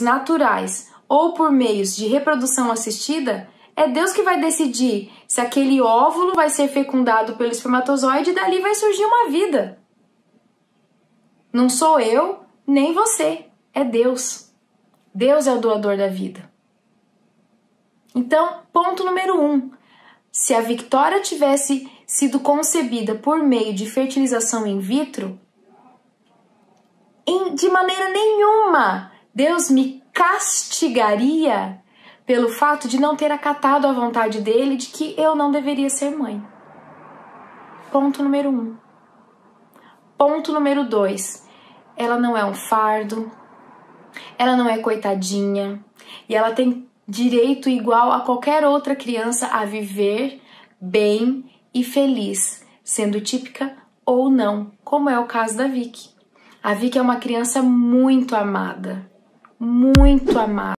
naturais ou por meios de reprodução assistida, é Deus que vai decidir se aquele óvulo vai ser fecundado pelo espermatozoide e dali vai surgir uma vida. Não sou eu, nem você, é Deus. Deus é o doador da vida. Então, ponto número 1. Se a Victoria tivesse sido concebida por meio de fertilização in vitro, de maneira nenhuma Deus me castigaria pelo fato de não ter acatado a vontade dele de que eu não deveria ser mãe. Ponto número 1. Ponto número 2. Ela não é um fardo, ela não é coitadinha, e ela tem direito igual a qualquer outra criança a viver bem e feliz, sendo típica ou não, como é o caso da Vicky. A Vicky é uma criança muito amada, muito amada.